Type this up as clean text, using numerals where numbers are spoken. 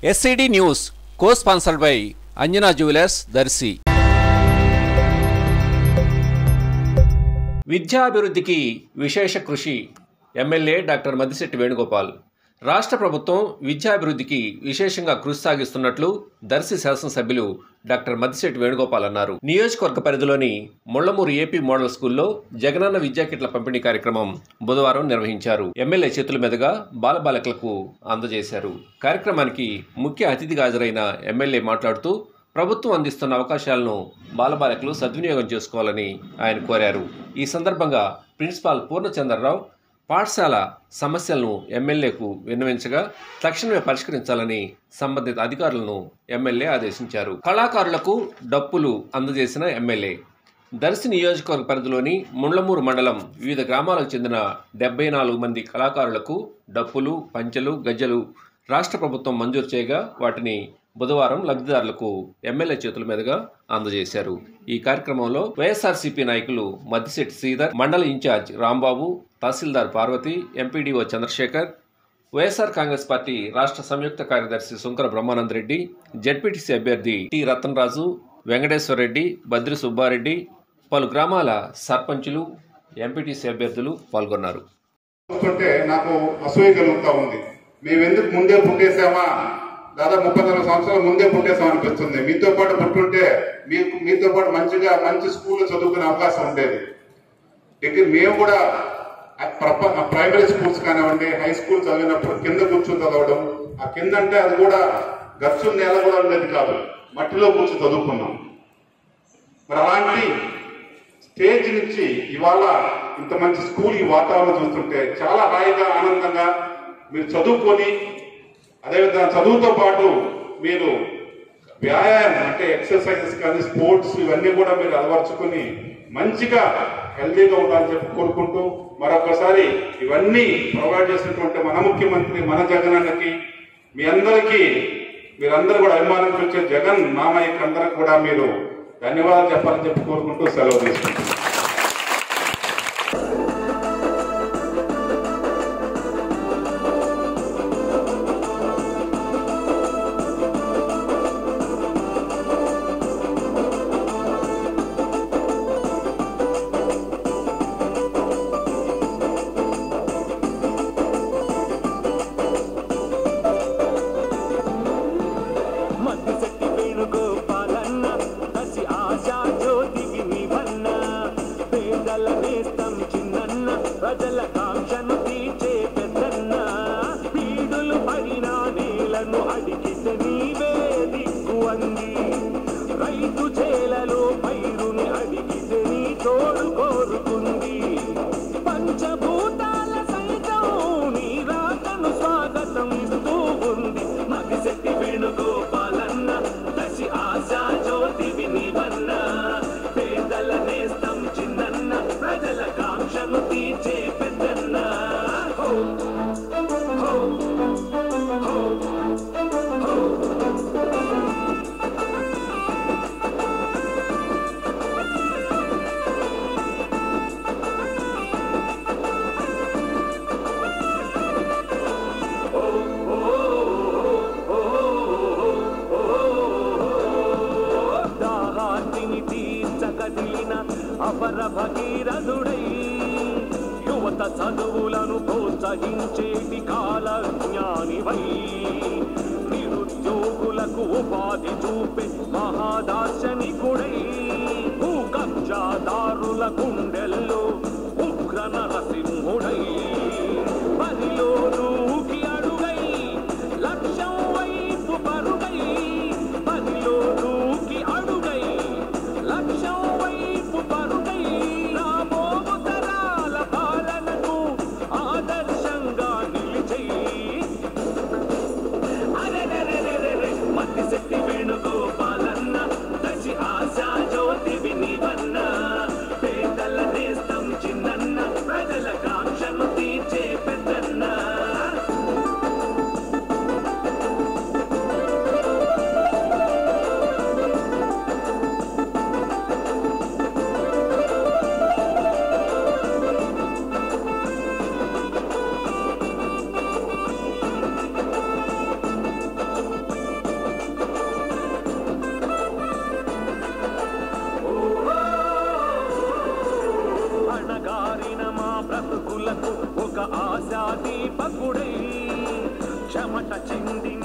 SCD News co-sponsored by Anjana Jewelers, Darshi. విద్యాభివృద్ధి की విశేష కృషి ఎమ్మెల్యే డాక్టర్ మద్దిశెట్టి వేణుగోపాల్ రాష్ట్ర ప్రభుత్వం విద్యాభివృద్ధి की విశేషంగా కృషి సాగిస్తున్నట్లు దర్శి శాసన సభ్యులు డాక్టర్ మద్దిశెట్టి వేణుగోపాల్ అన్నారు నియోజకవర్గ పరిధిలోని ముళ్ళమూరు ఏపీ మోడల్ స్కూల్లో జగనన్న విద్యా కిట్ల పంపిణీ కార్యక్రమం బుధవారం నిర్వహించారు ఎమ్మెల్యే చేతుల మీదుగా బాలబాలికలకు అందజేశారు కార్యక్రమానికి ముఖ్య అతిథిగా హాజరైన ఎమ్మెల్యే మాట్లాడుతూ ప్రభుత్వం అందిస్తున్న అవకాశాలను బాలబాలికలు సద్వినియోగం చేసుకోవాలని ఆయన కోరారు ఈ సందర్భంగా ప్రిన్సిపాల్ పూర్ణచంద్రరావు పాఠశాల సమస్యలను ఎమ్మెల్యేకు విన్నవించగా తక్షణమే పరిష్కరించాలని సంబంధిత అధికారులను ఎమ్మెల్యే ఆదేశించారు కళాకారులకు డప్పులు అందజేసిన ఎమ్మెల్యే దర్శి నియోజకవర్గ పరిధిలోని ముండ్లమూరు మండలం వివిధ గ్రామాలకు చెందిన 74 మంది కళాకారులకు డప్పులు పంచెలు గజ్జలు రాష్ట్ర ప్రభుత్వం మంజూరు చేయగా వాటిని బుధవారం లబ్ధిదారులకు ఎమ్మెల్యే చేతుల మీదుగా అందజేశారు ఈ కార్యక్రమంలో వైఎస్ఆర్సీపీ నాయకులు మద్దిశెట్టి శ్రీధర్ మండల ఇన్ఛార్జ్ రాంబాబు తహసీల్దార్ పార్వతి ఎంపీడీఓ చంద్రశేఖర్ వైఎస్ఆర్ కాంగ్రెస్ పార్టీ రాష్ట్ర సంయుక్త కార్యదర్శి సుంకర బ్రహ్మానంద రెడ్డి జెడ్పీటీసీ అభ్యర్థి టి రతన్రాజు వెంకటేశ్వర రెడ్డి బద్రి సుబ్బారెడ్డి పలు గ్రామాల సర్పంచులు ఎంపీటీసీ అభ్యర్థులు పాల్గొన్నారు మేమెందుకు ముందే పుట్టేసామా దాదాపు 34 సంవత్సరాల ముందే పుట్టేసాం అనిపిస్తుంది మీతో పాటు పుట్టుంటే మీతో పాటు మంచిగా మంచి స్కూల్లో చదువుకునే అవకాశం ఉండేది ఇక మేము కూడా ప్రైమరీ స్కూల్స్ కానివ్వండి హై స్కూల్ చదివినప్పుడు కింద కూర్చొని చదవడం ఆ కింద అంటే అది కూడా గచ్చు నేల కూడా ఉండేది కాదు మట్టిలో కూర్చొని చదువుకున్నాం మరి అలాంటి స్టేజ్ నుంచి ఇవాళ ఇంత మంచి స్కూల్ ఈ వాతావరణం చూస్తుంటే చాలా హాయిగా ఆనందంగా మీరు చదువుకొని అదేవిధంగా చదువుతో పాటు మీరు వ్యాయామం అంటే ఎక్సర్సైజెస్ కానీ స్పోర్ట్స్ ఇవన్నీ కూడా మీరు అలవర్చుకుని మంచిగా హెల్దీగా ఉండాలని చెప్పి కోరుకుంటూ మరొకసారి ఇవన్నీ ప్రొవైడ్ చేసినటువంటి మన ముఖ్యమంత్రి మన జగనన్నకి మీ అందరికీ మీరందరూ కూడా అభిమానం చూసే జగన్ మామయ్యకి అందరికి కూడా మీరు ధన్యవాదాలు చెప్పాలని చెప్పి కోరుకుంటూ సెలవు తీసుకుంటున్నాను. అపర భగీరథుడై యువత చదువులను ప్రోత్సహించేటి కాల జ్ఞానివై నిరుద్యోగులకు ఉపాధి చూపే మహాదార్శనికుడై భూ కబ్జాదారుల గుండెల్లో ఉగ్ర నరసింహుడై పదిలో రూకి అడుగై లక్ష్యం వైపు పరుగై పదిలో రూకి అడుగై లక్ష్యం ప్రజలకు ఒక ఆశా దీపకుడై చెమట చిందించు